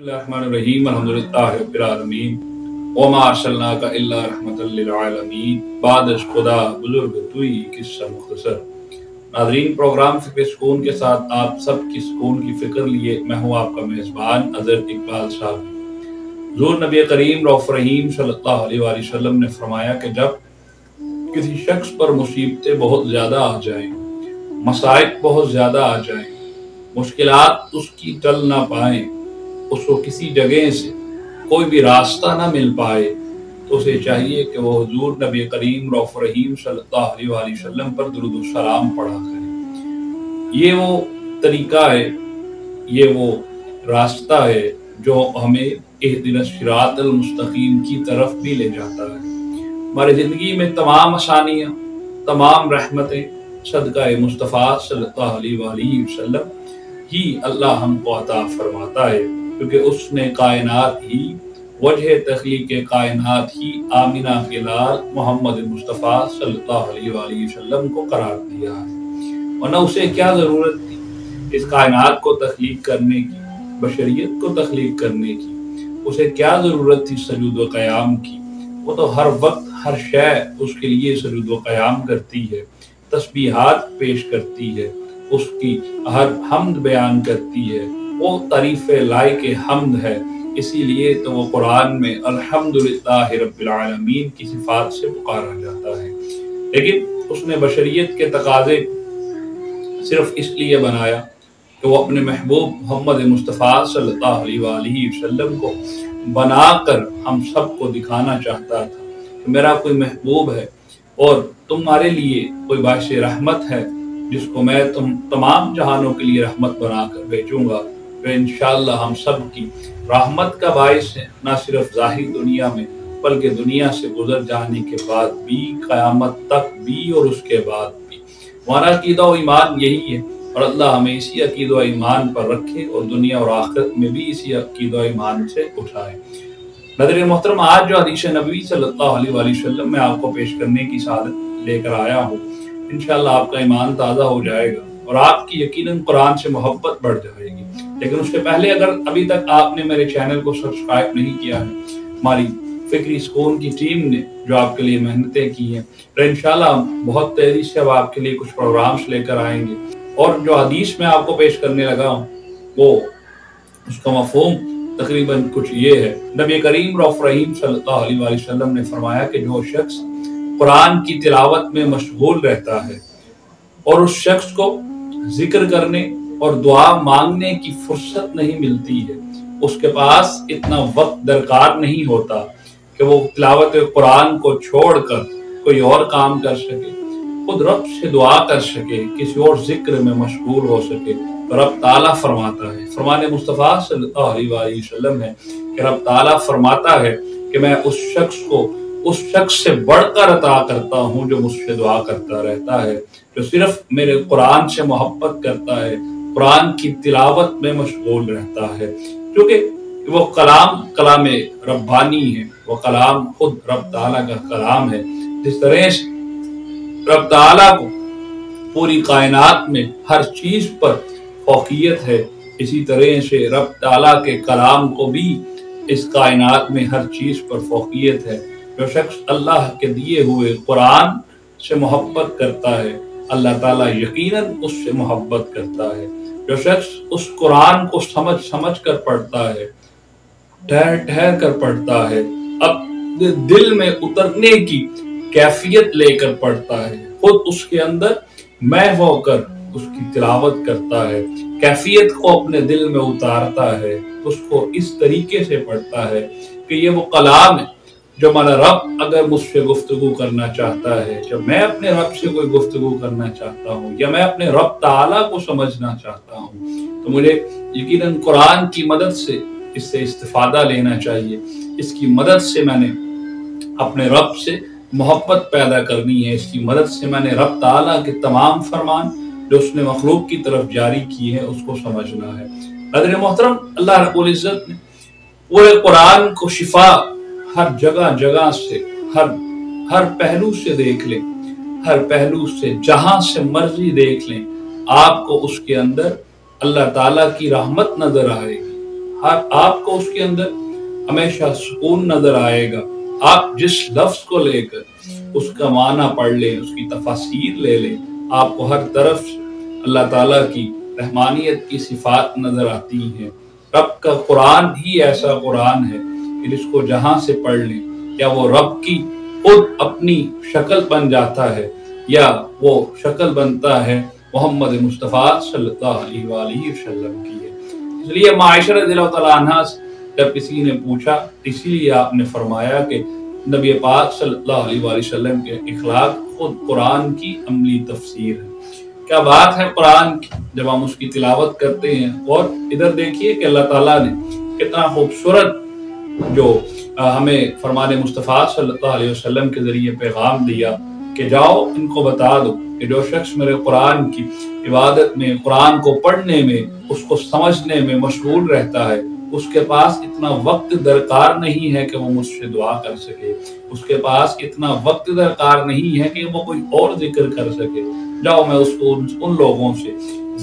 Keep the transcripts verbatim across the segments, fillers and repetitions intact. अल्हम्दुलिल्लाह रब्बिल आलमीन वमा अर्सलनाका इल्ला रहमतल लिल आलमीन बादश खुदा बुजुर्ग तुई किस्सा मुख्तसर। नाज़रीन, प्रोग्राम फिक्र ए सकून के साथ आप सब की सकून की फिक्र लिए मैं हूँ आपका मेज़बान अज़हर इक़बाल साहब। हुज़ूर नबी करीम रऊफ़ रहीम सल्लल्लाहु अलैहि वसल्लम ने फरमाया कि जब किसी शख्स पर मुसीबतें बहुत ज़्यादा आ जाएं, मसाइब बहुत ज़्यादा आ जाएं, मुश्किलात उसकी टल ना पाएं, उसको किसी जगह से कोई भी रास्ता ना मिल पाए, तो उसे चाहिए कि वो हुज़ूर नबी करीम रऊफ़ रहीम सल्लल्लाहु अलैहि वसल्लम पर दुरूद और सलाम पढ़ा करें। ये वो तरीका है, ये वो रास्ता है जो हमें इहदिनस सिरातल मुस्तकीम की तरफ भी ले जाता है। हमारी ज़िंदगी में तमाम आसानियाँ, तमाम रहमतें सदका मुस्तफ़ा सल्लल्लाहु अलैहि वसल्लम ही अल्लाह हमको अता फरमाता है, क्योंकि उसने कायनात ही वजह तख्लीक कायनात ही आमिना के लाल मोहम्मद मुस्तफ़ा सल्लल्लाहु अलैहि वसल्लम को करार दिया है। वरना उसे क्या ज़रूरत थी इस कायनात को तख्लीक करने की, बशरियत को तख्लीक करने की? उसे क्या ज़रूरत थी सजूद व क़याम की? वो तो हर वक्त हर शय उसके लिए सजूद व क़याम करती है, तस्बीहात पेश करती है, उसकी हर हम्द बयान करती है, वो तारीफ़ लायक हम्द है। इसीलिए तो वो कुरान में अल्हम्दुलिल्लाह रब्बिल आलमीन की सिफ़ात से पुकारा जाता है। लेकिन उसने बशरियत के तकाज़े सिर्फ इसलिए बनाया कि वो अपने महबूब मोहम्मद मुस्तफ़ा सल्लल्लाहु अलैहि वसल्लम को बनाकर हम सबको दिखाना चाहता था कि मेरा कोई महबूब है और तुम्हारे लिए कोई बायसे रहमत है, जिसको मैं तुम तमाम जहानों के लिए रहमत बनाकर भेजूँगा। वह इंशाअल्लाह हम सब की रहमत का बायस है, ना सिर्फ ज़ाहिर दुनिया में बल्कि दुनिया से गुजर जाने के बाद भी, क़यामत तक भी और उसके बाद भी। हमारा अक़ीदा और ईमान यही है और अल्लाह हमें इसी अक़ीदा ईमान पर रखे और दुनिया और आखिरत में भी इसी अक़ीदा ईमान से उठाए। नज़र मोहतरम, आज जो हदीस नबी सल्लल्लाहु अलैहि वसल्लम में आपको पेश करने की सादत लेकर आया हूँ, इंशाअल्लाह आपका ईमान ताज़ा हो जाएगा और आपकी यकीनन कुरान से मोहब्बत बढ़ जाएगी। लेकिन उसके पहले अगर अभी तक आपने मेरे चैनल को सब्सक्राइब नहीं किया है, हमारी फिक्री सकून की टीम ने जो आपके लिए मेहनतें की हैं, तो इंशाअल्लाह बहुत तेज़ी से अब आपके लिए कुछ प्रोग्राम्स लेकर आएंगे। और जो हदीस में आपको पेश करने लगा हूँ वो उसका मफ़हूम तकरीबन कुछ ये है। नबी करीम रऊफ़ रहीम सल्लल्लाहु अलैहि वसल्लम ने फरमाया कि जो शख्स कुरान की तिलावत में मशगूल रहता है और उस शख्स को जिक्र करने और दुआ मांगने की फुर्सत नहीं मिलती है, उसके पास इतना वक्त दरकार नहीं होता कि वो तिलावत कुरान को छोड़ कर कोई और काम कर सके, खुद रब से दुआ कर सके, किसी और जिक्र में मशगूल हो सके। तो रब ताला फरमाता है, फरमाने मुस्तफ़ा सल्लल्लाहु अलैहि वसल्लम है कि रब ताला फरमाता है कि मैं उस शख्स को उस शख्स से बढ़कर अता करता हूँ जो मुझसे दुआ करता रहता है, जो सिर्फ मेरे कुरान से मोहब्बत करता है, कुरान की तिलावत में मशगूल रहता है। क्योंकि वो कलाम कलाम रब्बानी है, वह कलाम खुद रब ताला का कलाम है। जिस तरह से रब ताला को पूरी कायनात में हर चीज़ पर फौकियत है, इसी तरह से रब ताला के कलाम को भी इस कायनात में हर चीज़ पर फौकियत है। जो शख्स अल्लाह के दिए हुए कुरान से मोहब्बत करता है, अल्लाह ताला यकीनन उससे मोहब्बत करता है। जो शख्स उस कुरान को समझ समझ कर पढ़ता है, ठहर ठहर कर पढ़ता है, अपने दिल में उतरने की कैफियत लेकर पढ़ता है, खुद उसके अंदर मैं होकर उसकी तिलावत करता है, कैफियत को अपने दिल में उतारता है, उसको इस तरीके से पढ़ता है कि ये वो कलाम है जो हमारा रब अगर मुझसे गुफ्तगू करना चाहता है, जब मैं अपने रब से कोई गुफ्तगू करना चाहता हूँ या मैं अपने रब ताला को समझना चाहता हूँ, तो मुझे यकीनन कुरान की मदद से इससे इस्तिफादा लेना चाहिए। इसकी मदद से मैंने अपने रब से मोहब्बत पैदा करनी है, इसकी मदद से मैंने रब ताला के तमाम फरमान जो उसने मखलूक की तरफ जारी किए हैं उसको समझना है। नज़र मोहतरम, अल्लाह रब्बुल इज़्ज़त ने पूरे कुरान को शिफा हर जगह जगह से, हर हर पहलू से देख लें, हर पहलू से जहाँ से मर्जी देख लें, आपको उसके अंदर अल्लाह ताला की रहमत नजर आएगी, हर आपको उसके अंदर हमेशा सुकून नजर आएगा। आप जिस लफ्ज को लेकर उसका माना पढ़ लें, उसकी तफासीर ले लें, आपको हर तरफ अल्लाह ताला की रहमानियत की सिफात नजर आती हैं। रब का कुरान ही ऐसा कुरान है कि जिसको जहाँ से पढ़ लें या वो रब की खुद अपनी शक्ल बन जाता है या वो शक्ल बनता है मोहम्मद मुस्तफ़ा सल्लल्लाहु अलैहि वसल्लम की है। इसलिए माइशा रज़ियल्लाहु तआला अन्हा जब किसी ने पूछा, इसीलिए आपने फरमाया कि नबी पाक सल्लल्लाहु अलैहि वसल्लम के इखलाक खुद कुरान की अमली तफसीर है। क्या बात है कुरान की जब हम उसकी तिलावत करते हैं। और इधर देखिए कि अल्लाह ताला ने कितना खूबसूरत जो हमें फरमान मुस्तफ़ा सल्लल्लाहु अलैहि वसल्लम के ज़रिए पैगाम दिया कि जाओ इनको बता दो कि जो शख्स मेरे कुरान की इबादत में, कुरान को पढ़ने में, उसको समझने में मशगूल रहता है, उसके पास इतना वक्त दरकार नहीं है कि वो मुझसे दुआ कर सके, उसके पास इतना वक्त दरकार नहीं है कि वो कोई और जिक्र कर सके। जाओ मैं उसको उन लोगों से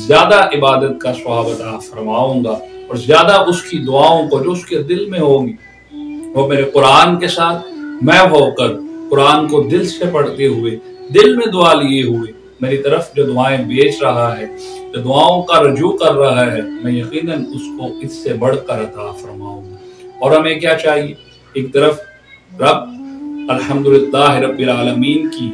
ज्यादा इबादत का सवाब अता फरमाऊंगा और ज्यादा उसकी दुआओं को जो उसके दिल में होंगी वो मेरे कुरान के साथ मैं होकर कुरान को दिल से पढ़ते हुए, दिल में दुआ लिए हुए मेरी तरफ जो दुआएं बेच रहा है, जो दुआओं का रजू कर रहा है, मैं यकीनन उसको इससे बढ़कर अता फरमाऊंगा। और हमें क्या चाहिए? एक तरफ रब अल्हम्दुलिल्लाह रब्बिल आलमीन की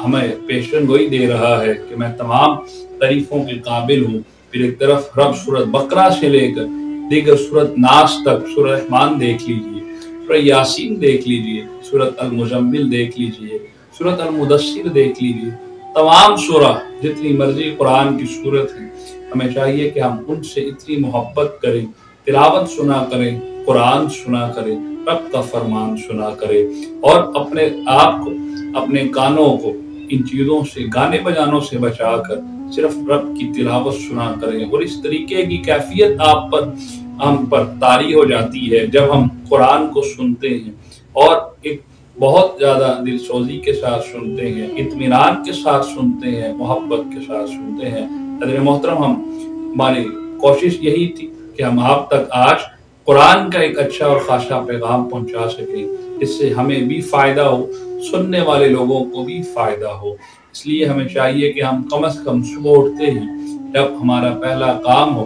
हमें पेशन गोई दे रहा है कि मैं तमाम तारीफों के काबिल हूँ, फिर एक तरफ रब सूरत बकरा से लेकर दीगर सूरत नास तक, सूरह रहमान देख लीजिए, सूरह यासीन देख लीजिए, सूरत अलमुजम्मिल देख लीजिए, सूरत अलमुदस्सिर देख लीजिए, तमाम सूरा जितनी मर्जी कुरान की सूरत है, हमें चाहिए कि हम उनसे इतनी मोहब्बत करें, तिलावत सुना करें, कुरान सुना करें, रब का फरमान सुना करें और अपने आप को, अपने कानों को इन चीज़ों से, गाने बजानों से बचा कर सिर्फ रब की तिलावत सुना करें। और इस तरीके की कैफियत आप पर, हम पर तारी हो जाती है जब हम कुरान को सुनते हैं और एक बहुत ज़्यादा दिलसोजी के साथ सुनते हैं, इत्मीनान के साथ सुनते हैं, मोहब्बत के साथ सुनते हैं। हज़रत मोहतरम, हम हमारी कोशिश यही थी कि हम आप तक आज कुरान का एक अच्छा और ख़ासा पैगाम पहुंचा सकें, इससे हमें भी फ़ायदा हो, सुनने वाले लोगों को भी फ़ायदा हो। इसलिए हमें चाहिए कि हम कम अज़ कम सुबह उठते ही जब हमारा पहला काम हो,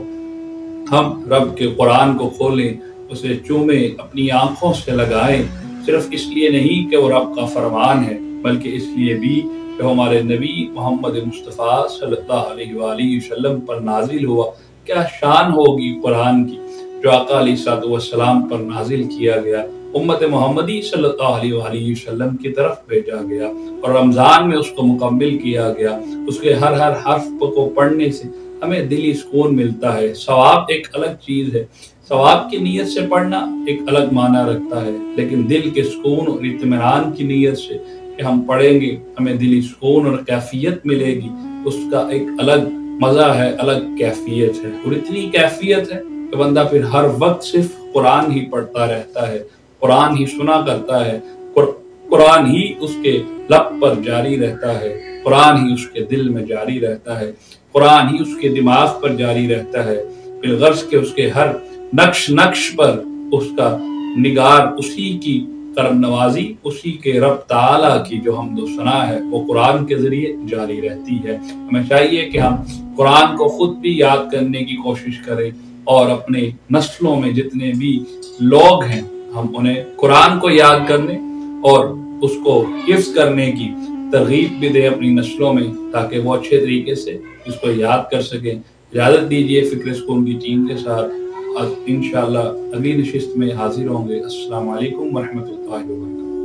हम रब के कुरान को खोलें, उसे चूमें, अपनी आँखों से लगाएँ, सिर्फ इसलिए नहीं कि वो रब का फरमान है, बल्कि इसलिए भी कि हमारे नबी मोहम्मद मुस्तफ़ा सल्लल्लाहु अलैहि वसल्लम पर नाजिल हुआ। क्या शान होगी कुरान की जो आका अलैहिस्सलातु वस्सलाम पर नाजिल किया गया, उम्मत मोहम्मदी सल्लल्लाहु अलैहि वसल्लम की तरफ भेजा गया और रमज़ान में उसको मुकम्मल किया गया। उसके हर हर हर्फ को पढ़ने से हमें दिली सुकून मिलता है। सवाब एक अलग चीज़ है, सवाब की नीयत से पढ़ना एक अलग माना रखता है, लेकिन दिल के सुकून और इत्मीनान की नीयत से कि हम पढ़ेंगे, हमें दिली सुकून और कैफियत मिलेगी, उसका एक अलग मज़ा है, अलग कैफियत है। और इतनी कैफियत है कि बंदा फिर हर वक्त सिर्फ कुरान ही पढ़ता रहता है, कुरान ही सुना करता है, कुरान ही उसके लब पर जारी रहता है, कुरान ही उसके दिल में जारी रहता है, कुरान ही उसके दिमाग पर जारी रहता है। फिर गर्ज के उसके हर नक्श नक्श पर उसका निगार उसी की करम नवाजी, उसी के रब ताला की जो हमदो सना है वो कुरान के ज़रिए जारी रहती है। हमें चाहिए कि हम कुरान को ख़ुद भी याद करने की कोशिश करें और अपने नस्लों में जितने भी लोग हैं हम उन्हें कुरान को याद करने और उसको हिफ्ज़ करने की तरगीब भी दें अपनी नस्लों में, ताकि वो अच्छे तरीके से इसको याद कर सकें। इजाज़त दीजिए, फिक्र ए सकून की टीम के साथ इंशाअल्लाह अगली नशिस्त में हाजिर होंगे। अस्सलाम वालेकुम वरहमतुल्लाहि व बरकातहू।